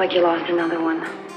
like you lost another one.